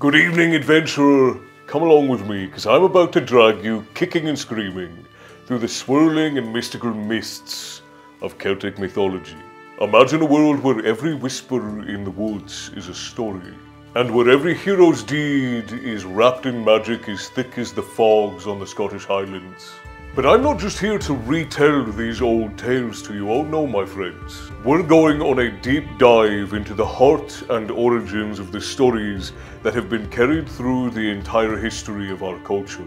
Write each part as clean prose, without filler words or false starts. Good evening, adventurer. Come along with me, because I'm about to drag you, kicking and screaming, through the swirling and mystical mists of Celtic mythology. Imagine a world where every whisper in the woods is a story, and where every hero's deed is wrapped in magic as thick as the fogs on the Scottish Highlands. But I'm not just here to retell these old tales to you, oh no, my friends. We're going on a deep dive into the heart and origins of the stories that have been carried through the entire history of our culture,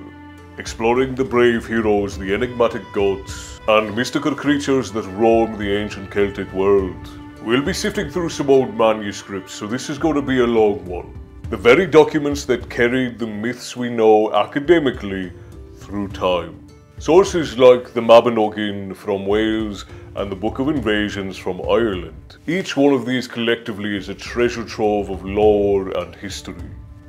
exploring the brave heroes, the enigmatic gods, and mystical creatures that roam the ancient Celtic world. We'll be sifting through some old manuscripts, so this is going to be a long one. The very documents that carried the myths we know academically through time. Sources like the Mabinogion from Wales and the Book of Invasions from Ireland. Each one of these collectively is a treasure trove of lore and history,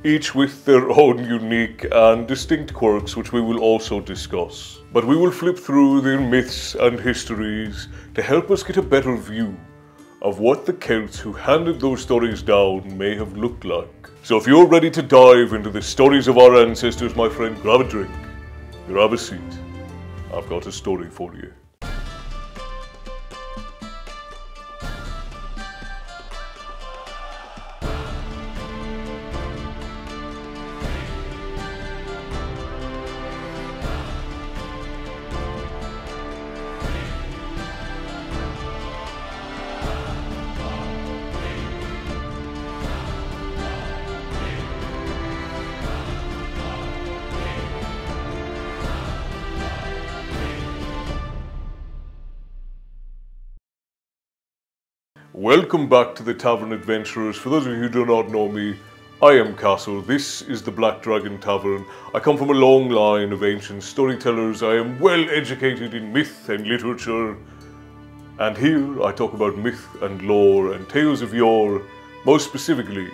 each with their own unique and distinct quirks, which we will also discuss. But we will flip through their myths and histories to help us get a better view of what the Celts who handed those stories down may have looked like. So if you're ready to dive into the stories of our ancestors, my friend, grab a drink, grab a seat. I've got a story for you. Welcome back to the Tavern Adventurers. For those of you who do not know me, I am Castle. This is the Black Dragon Tavern. I come from a long line of ancient storytellers. I am well educated in myth and literature. And here I talk about myth and lore and tales of yore. Most specifically,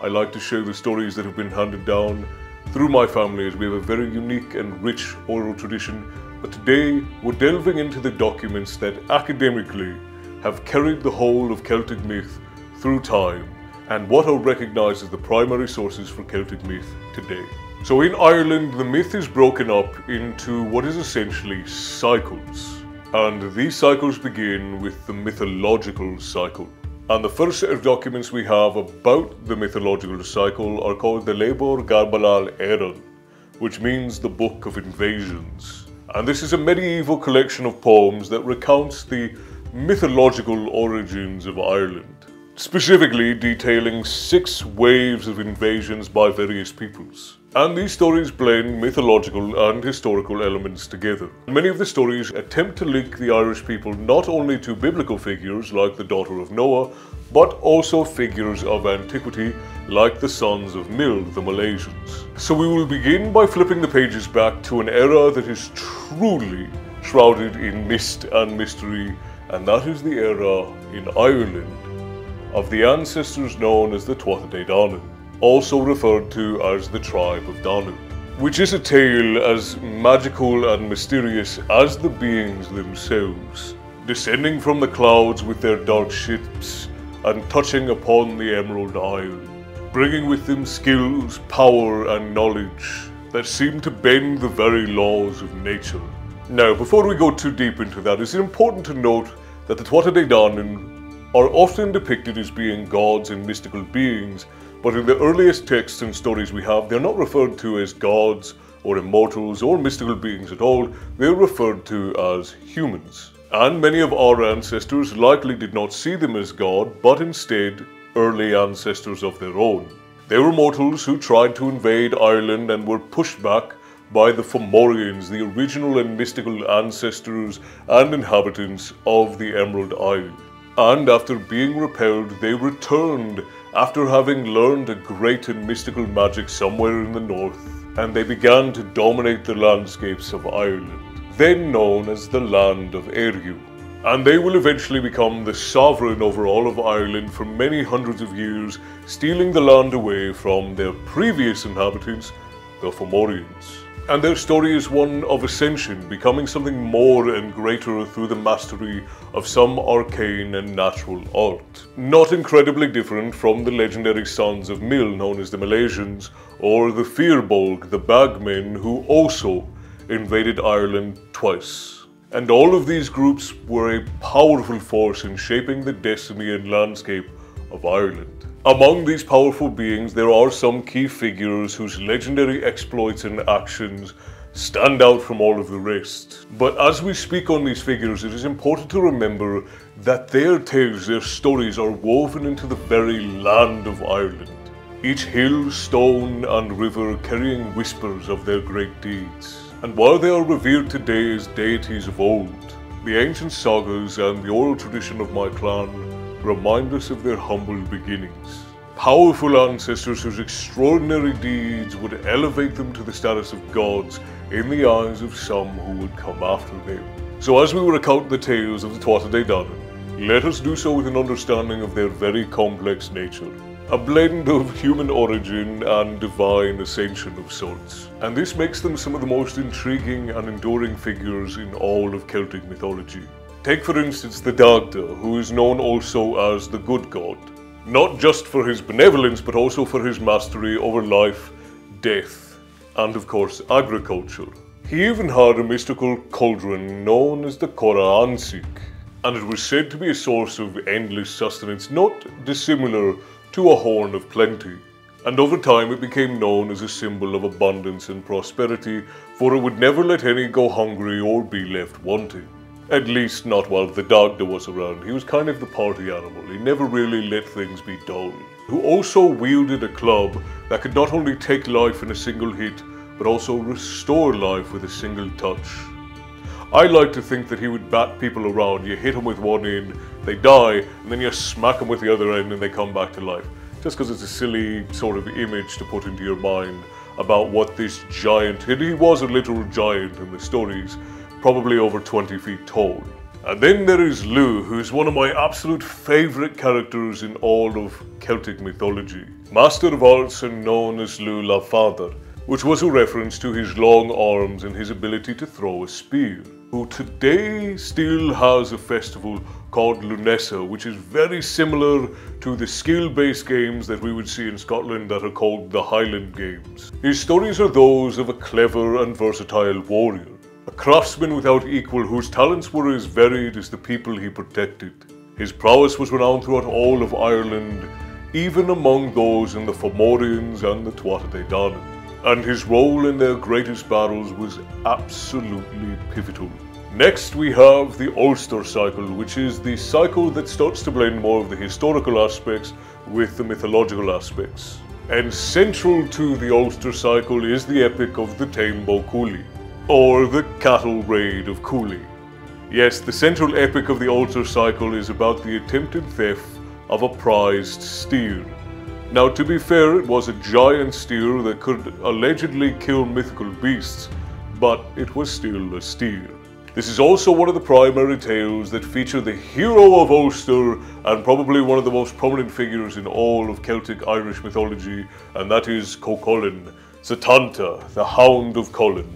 I like to share the stories that have been handed down through my family, as we have a very unique and rich oral tradition. But today we're delving into the documents that academically have carried the whole of Celtic myth through time, and what are recognised as the primary sources for Celtic myth today. So in Ireland, the myth is broken up into what is essentially cycles, and these cycles begin with the mythological cycle. And the first set of documents we have about the mythological cycle are called the Lebor Gabála Érenn, which means the Book of Invasions. And this is a medieval collection of poems that recounts the mythological origins of Ireland, specifically detailing 6 waves of invasions by various peoples. And these stories blend mythological and historical elements together. Many of the stories attempt to link the Irish people not only to biblical figures like the daughter of Noah, but also figures of antiquity like the sons of Mill, the Malaysians. So we will begin by flipping the pages back to an era that is truly shrouded in mist and mystery, and that is the era in Ireland of the ancestors known as the Tuatha Dé Danann, also referred to as the Tribe of Danann, which is a tale as magical and mysterious as the beings themselves, descending from the clouds with their dark ships and touching upon the Emerald Isle, bringing with them skills, power and knowledge that seem to bend the very laws of nature. Now, before we go too deep into that, it's important to note that the Tuatha Dé Danann are often depicted as being gods and mystical beings, but in the earliest texts and stories we have, they're not referred to as gods or immortals or mystical beings at all. They're referred to as humans. And many of our ancestors likely did not see them as God, but instead early ancestors of their own. They were mortals who tried to invade Ireland and were pushed back by the Fomorians, the original and mystical ancestors and inhabitants of the Emerald Isle. And after being repelled, they returned after having learned a great and mystical magic somewhere in the north, and they began to dominate the landscapes of Ireland, then known as the Land of Éirinn. And they will eventually become the sovereign over all of Ireland for many hundreds of years, stealing the land away from their previous inhabitants, the Fomorians. And their story is one of ascension, becoming something more and greater through the mastery of some arcane and natural art. Not incredibly different from the legendary sons of Mill, known as the Malaysians, or the Fir Bolg, the Bagmen, who also invaded Ireland twice. And all of these groups were a powerful force in shaping the destiny and landscape of Ireland. Among these powerful beings, there are some key figures whose legendary exploits and actions stand out from all of the rest. But as we speak on these figures, it is important to remember that their tales, their stories, are woven into the very land of Ireland. Each hill, stone, and river carrying whispers of their great deeds. And while they are revered today as deities of old, the ancient sagas and the oral tradition of my clan remind us of their humble beginnings. Powerful ancestors whose extraordinary deeds would elevate them to the status of gods in the eyes of some who would come after them. So as we recount the tales of the Tuatha Dé Danann, let us do so with an understanding of their very complex nature. A blend of human origin and divine ascension of sorts. And this makes them some of the most intriguing and enduring figures in all of Celtic mythology. Take for instance the Dagda, who is known also as the Good God, not just for his benevolence but also for his mastery over life, death, and of course agriculture. He even had a mystical cauldron known as the Coire Ansic, and it was said to be a source of endless sustenance, not dissimilar to a horn of plenty. And over time it became known as a symbol of abundance and prosperity, for it would never let any go hungry or be left wanting. At least not while the Dagda was around. He was kind of the party animal. He never really let things be dull. Who also wielded a club that could not only take life in a single hit, but also restore life with a single touch. I like to think that he would bat people around. You hit them with one end, they die, and then you smack them with the other end and they come back to life. Just because it's a silly sort of image to put into your mind about what this giant, and he was a literal giant in the stories, probably over 20 feet tall. And then there is Lugh, who's one of my absolute favourite characters in all of Celtic mythology. Master of arts and known as Lugh Lafadr, which was a reference to his long arms and his ability to throw a spear, who today still has a festival called Lunessa, which is very similar to the skill-based games that we would see in Scotland that are called the Highland Games. His stories are those of a clever and versatile warrior, a craftsman without equal whose talents were as varied as the people he protected. His prowess was renowned throughout all of Ireland, even among those in the Fomorians and the Tuatha Dé Danann. And his role in their greatest battles was absolutely pivotal. Next we have the Ulster Cycle, which is the cycle that starts to blend more of the historical aspects with the mythological aspects. And central to the Ulster Cycle is the epic of the Táin Bó Cúailnge, or the Cattle Raid of Cooley. Yes, the central epic of the Ulster Cycle is about the attempted theft of a prized steer. Now, to be fair, it was a giant steer that could allegedly kill mythical beasts, but it was still a steer. This is also one of the primary tales that feature the hero of Ulster and probably one of the most prominent figures in all of Celtic Irish mythology, and that is Có Chulainn, Setanta, the Hound of Chulainn.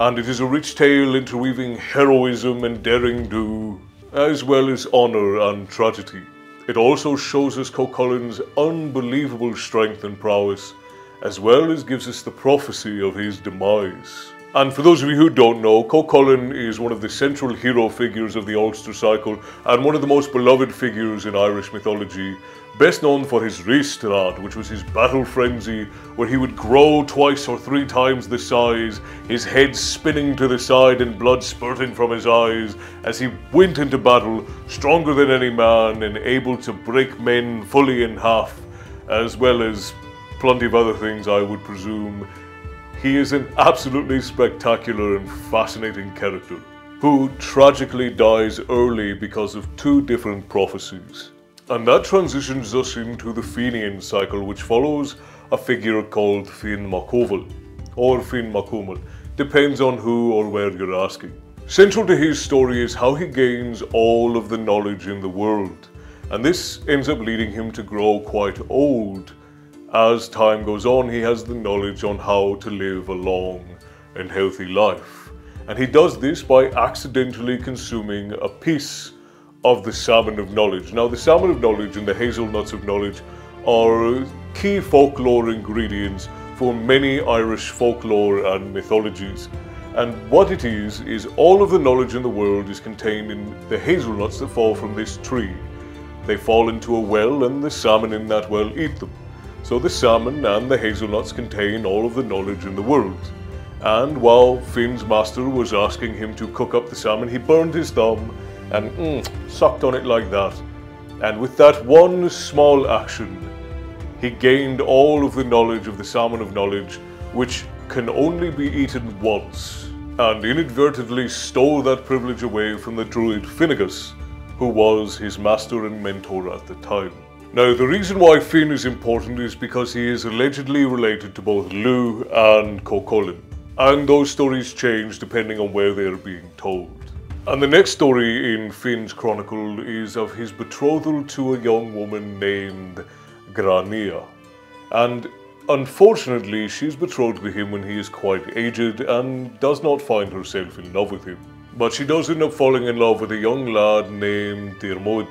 And it is a rich tale interweaving heroism and derring-do, as well as honour and tragedy. It also shows us Có Chulainn's unbelievable strength and prowess, as well as gives us the prophecy of his demise. And for those of you who don't know, Có Chulainn is one of the central hero figures of the Ulster Cycle and one of the most beloved figures in Irish mythology, best known for his ríastrad, which was his battle frenzy, where he would grow twice or three times the size, his head spinning to the side and blood spurting from his eyes as he went into battle, stronger than any man and able to break men fully in half, as well as plenty of other things, I would presume. He is an absolutely spectacular and fascinating character, who tragically dies early because of two different prophecies. And that transitions us into the Fenian cycle, which follows a figure called Finn mac Cumhaill, or Finn mac Cumhaill, depends on who or where you're asking. Central to his story is how he gains all of the knowledge in the world, and this ends up leading him to grow quite old. As time goes on, he has the knowledge on how to live a long and healthy life. And he does this by accidentally consuming a piece of the Salmon of Knowledge. Now, the Salmon of Knowledge and the Hazelnuts of Knowledge are key folklore ingredients for many Irish folklore and mythologies. And what it is all of the knowledge in the world is contained in the hazelnuts that fall from this tree. They fall into a well and the salmon in that well eat them. So the salmon and the hazelnuts contain all of the knowledge in the world. And while Finn's master was asking him to cook up the salmon, he burned his thumb and sucked on it like that. And with that one small action, he gained all of the knowledge of the Salmon of Knowledge, which can only be eaten once, and inadvertently stole that privilege away from the druid Finnegas, who was his master and mentor at the time. Now, the reason why Finn is important is because he is allegedly related to both Lugh and Cú Chulainn, and those stories change depending on where they are being told. And the next story in Finn's chronicle is of his betrothal to a young woman named Grania. And unfortunately, she's betrothed to him when he is quite aged and does not find herself in love with him. But she does end up falling in love with a young lad named Dermot,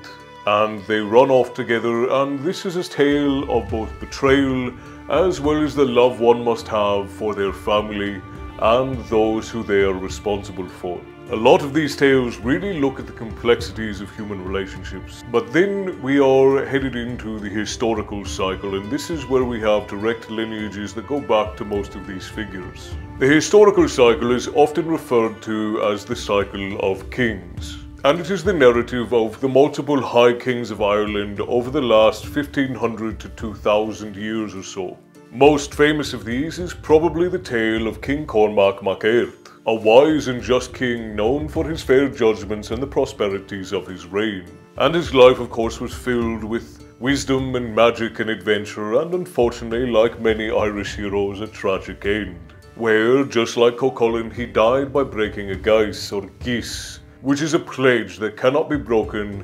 and they run off together, and this is a tale of both betrayal as well as the love one must have for their family and those who they are responsible for. A lot of these tales really look at the complexities of human relationships. But then we are headed into the historical cycle, and this is where we have direct lineages that go back to most of these figures. The historical cycle is often referred to as the cycle of kings, and it is the narrative of the multiple high kings of Ireland over the last 1500 to 2000 years or so. Most famous of these is probably the tale of King Cormac Mac Airt, a wise and just king known for his fair judgments and the prosperities of his reign. And his life, of course, was filled with wisdom and magic and adventure, and unfortunately, like many Irish heroes, a tragic end, where, just like Cú Chulainn, he died by breaking a geis, or geis, which is a pledge that cannot be broken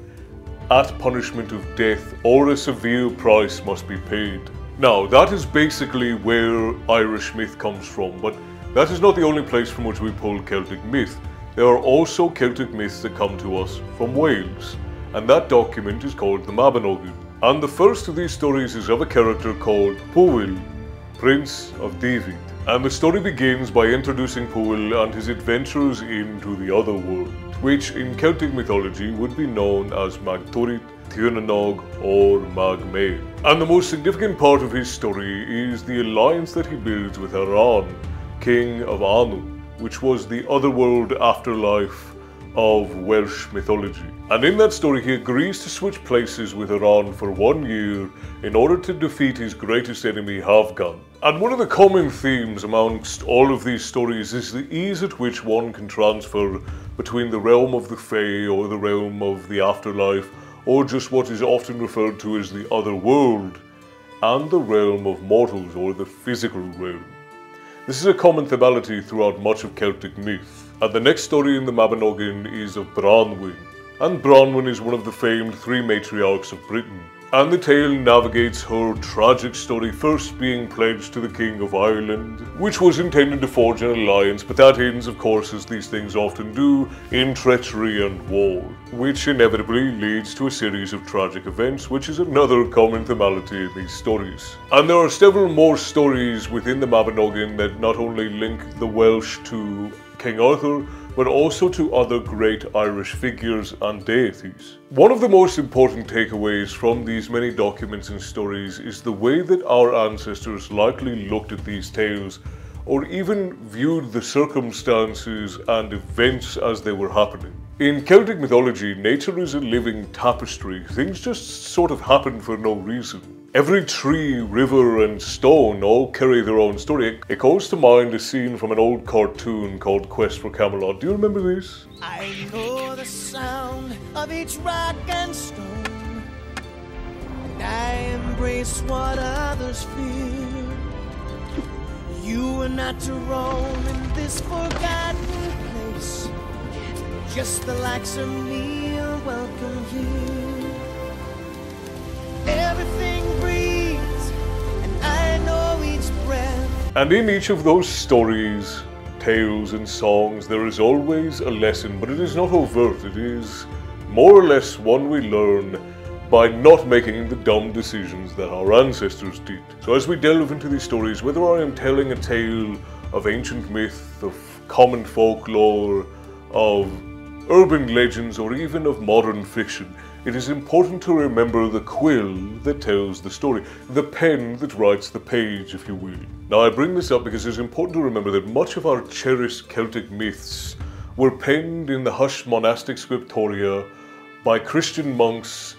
at punishment of death, or a severe price must be paid. Now, that is basically where Irish myth comes from, but that is not the only place from which we pull Celtic myth. There are also Celtic myths that come to us from Wales, and that document is called the Mabinogion. And the first of these stories is of a character called Pwyll, Prince of Dyfed. And the story begins by introducing Pwyll and his adventures into the other world, which in Celtic mythology would be known as Mag Tuired, Tir na nÓg, or Mag Mell. And the most significant part of his story is the alliance that he builds with Arawn, King of Anu, which was the otherworld afterlife of Welsh mythology. And in that story, he agrees to switch places with Arawn for 1 year in order to defeat his greatest enemy, Havgan. And one of the common themes amongst all of these stories is the ease at which one can transfer between the realm of the Fae, or the realm of the afterlife, or just what is often referred to as the other world, and the realm of mortals, or the physical realm. This is a common thematic throughout much of Celtic myth. And the next story in the Mabinogion is of Branwen. And Branwen is one of the famed three matriarchs of Britain. And the tale navigates her tragic story, first being pledged to the King of Ireland, which was intended to forge an alliance, but that ends, of course, as these things often do, in treachery and war, which inevitably leads to a series of tragic events, which is another common thematic in these stories. And there are several more stories within the Mabinogion that not only link the Welsh to King Arthur, but also to other great Irish figures and deities. One of the most important takeaways from these many documents and stories is the way that our ancestors likely looked at these tales, or even viewed the circumstances and events as they were happening. In Celtic mythology, nature is a living tapestry. Things just sort of happen for no reason. Every tree, river, and stone all carry their own story. It calls to mind a scene from an old cartoon called Quest for Camelot. Do you remember this? I know the sound of each rock and stone, and I embrace what others fear. You are not to roam in this forgotten place. Just the likes of me are welcome here. Everything breathes, and I know each breath. And in each of those stories, tales and songs, there is always a lesson, but it is not overt. It is more or less one we learn by not making the dumb decisions that our ancestors did. So as we delve into these stories, whether I am telling a tale of ancient myth, of common folklore, of urban legends, or even of modern fiction, it is important to remember the quill that tells the story, the pen that writes the page, if you will. Now, I bring this up because it is important to remember that much of our cherished Celtic myths were penned in the hushed monastic scriptoria by Christian monks,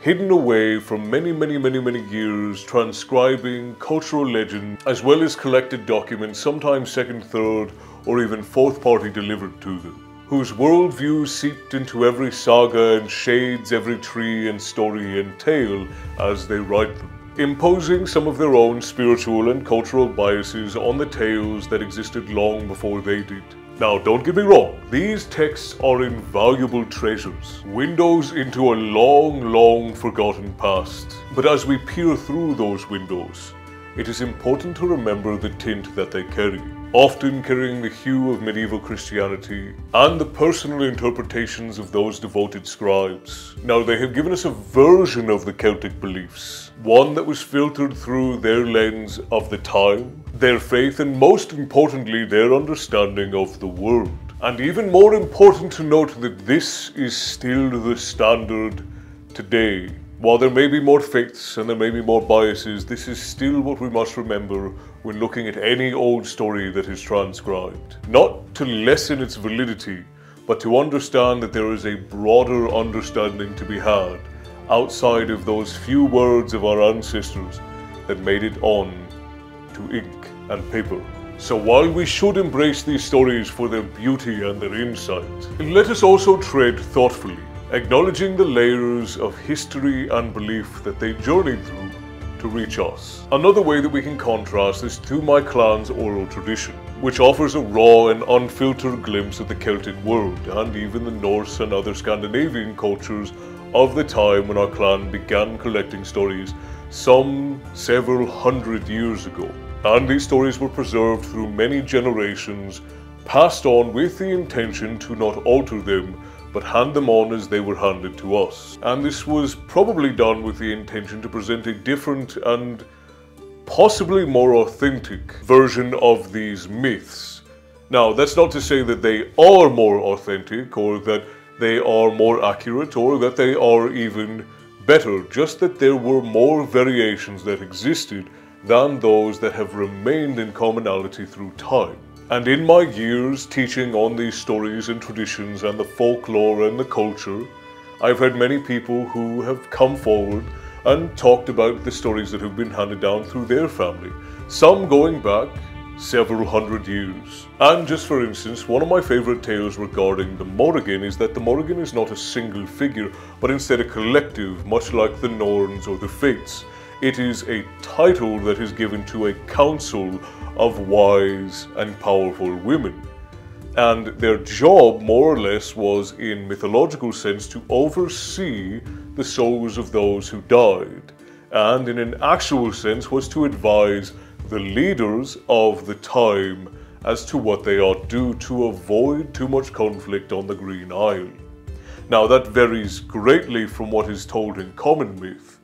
hidden away from many years, transcribing cultural legend, as well as collected documents, sometimes second, third, or even fourth party delivered to them, whose worldview seeped into every saga and shades every tree and story and tale as they write them, imposing some of their own spiritual and cultural biases on the tales that existed long before they did. Now, don't get me wrong, these texts are invaluable treasures, windows into a long forgotten past. But as we peer through those windows, it is important to remember the tint that they carry, often carrying the hue of medieval Christianity and the personal interpretations of those devoted scribes. Now, they have given us a version of the Celtic beliefs, one that was filtered through their lens of the time, their faith, and most importantly, their understanding of the world. And even more important to note that this is still the standard today. While there may be more faiths and there may be more biases, this is still what we must remember when looking at any old story that is transcribed. Not to lessen its validity, but to understand that there is a broader understanding to be had outside of those few words of our ancestors that made it on to ink and paper. So while we should embrace these stories for their beauty and their insight, let us also tread thoughtfully, acknowledging the layers of history and belief that they journeyed through to reach us. Another way that we can contrast is to my clan's oral tradition, which offers a raw and unfiltered glimpse of the Celtic world and even the Norse and other Scandinavian cultures of the time when our clan began collecting stories some several hundred years ago. And these stories were preserved through many generations, passed on with the intention to not alter them, but hand them on as they were handed to us. And this was probably done with the intention to present a different and possibly more authentic version of these myths. Now, that's not to say that they are more authentic, or that they are more accurate, or that they are even better, just that there were more variations that existed than those that have remained in commonality through time. And in my years teaching on these stories and traditions and the folklore and the culture, I've had many people who have come forward and talked about the stories that have been handed down through their family, some going back several hundred years. And just for instance, one of my favorite tales regarding the Morrigan is that the Morrigan is not a single figure, but instead a collective, much like the Norns or the Fates. It is a title that is given to a council of wise and powerful women, and their job more or less was, in mythological sense, to oversee the souls of those who died, and in an actual sense was to advise the leaders of the time as to what they ought do to avoid too much conflict on the Green Isle. Now, that varies greatly from what is told in common myth,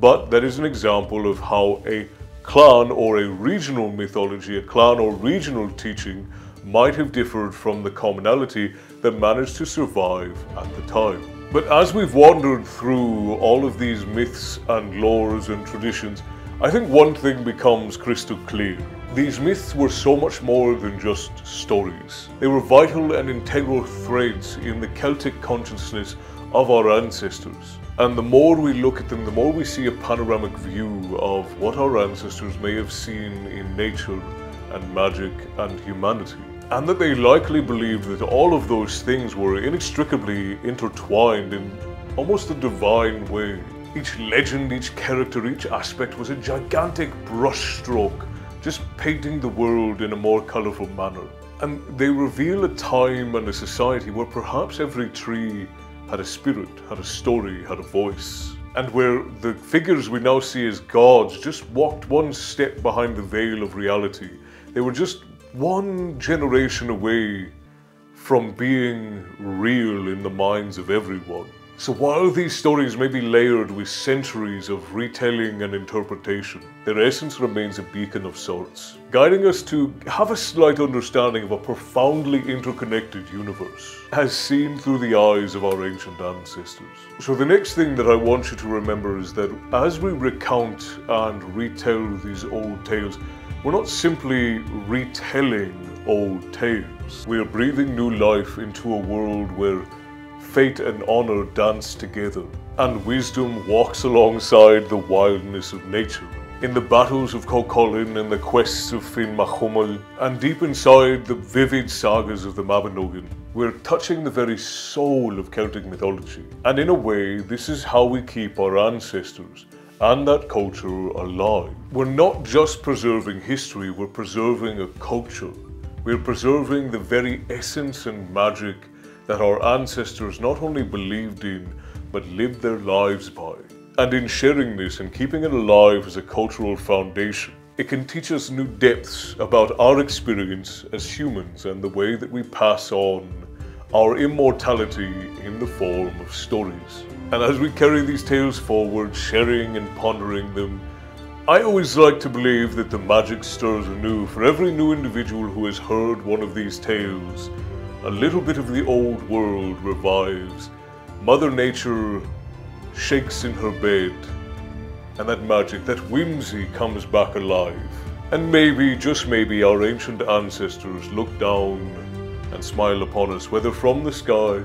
but that is an example of how a clan or a regional mythology, a clan or regional teaching, might have differed from the commonality that managed to survive at the time. But as we've wandered through all of these myths and lores and traditions, I think one thing becomes crystal clear. These myths were so much more than just stories. They were vital and integral threads in the Celtic consciousness of our ancestors. And the more we look at them, the more we see a panoramic view of what our ancestors may have seen in nature and magic and humanity. And that they likely believed that all of those things were inextricably intertwined in almost a divine way. Each legend, each character, each aspect was a gigantic brushstroke, just painting the world in a more colorful manner. And they reveal a time and a society where perhaps every tree had a spirit, had a story, had a voice, and where the figures we now see as gods just walked one step behind the veil of reality. They were just one generation away from being real in the minds of everyone. So while these stories may be layered with centuries of retelling and interpretation, their essence remains a beacon of sorts, guiding us to have a slight understanding of a profoundly interconnected universe, as seen through the eyes of our ancient ancestors. So the next thing that I want you to remember is that as we recount and retell these old tales, we're not simply retelling old tales. We are breathing new life into a world where fate and honor dance together, and wisdom walks alongside the wildness of nature. In the battles of Cú Chulainn and the quests of Finn mac Cumhaill, and deep inside the vivid sagas of the Mabinogion, we're touching the very soul of Celtic mythology. And in a way, this is how we keep our ancestors and that culture alive. We're not just preserving history, we're preserving a culture. We're preserving the very essence and magic that our ancestors not only believed in, but lived their lives by. And in sharing this and keeping it alive as a cultural foundation, it can teach us new depths about our experience as humans and the way that we pass on our immortality in the form of stories. And as we carry these tales forward, sharing and pondering them, I always like to believe that the magic stirs anew for every new individual who has heard one of these tales. A little bit of the old world revives, Mother Nature shakes in her bed, and that magic, that whimsy comes back alive. And maybe, just maybe, our ancient ancestors look down and smile upon us, whether from the sky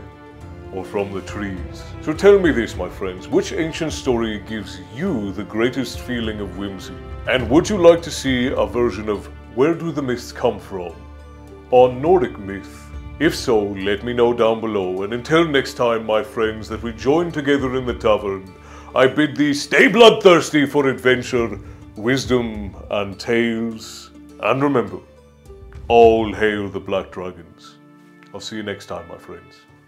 or from the trees. So tell me this, my friends, which ancient story gives you the greatest feeling of whimsy? And would you like to see a version of Where Do the Myths Come From? On Nordic Myth? If so, let me know down below, and until next time, my friends, that we join together in the tavern, I bid thee stay bloodthirsty for adventure, wisdom, and tales. And remember, all hail the Black Dragons. I'll see you next time, my friends.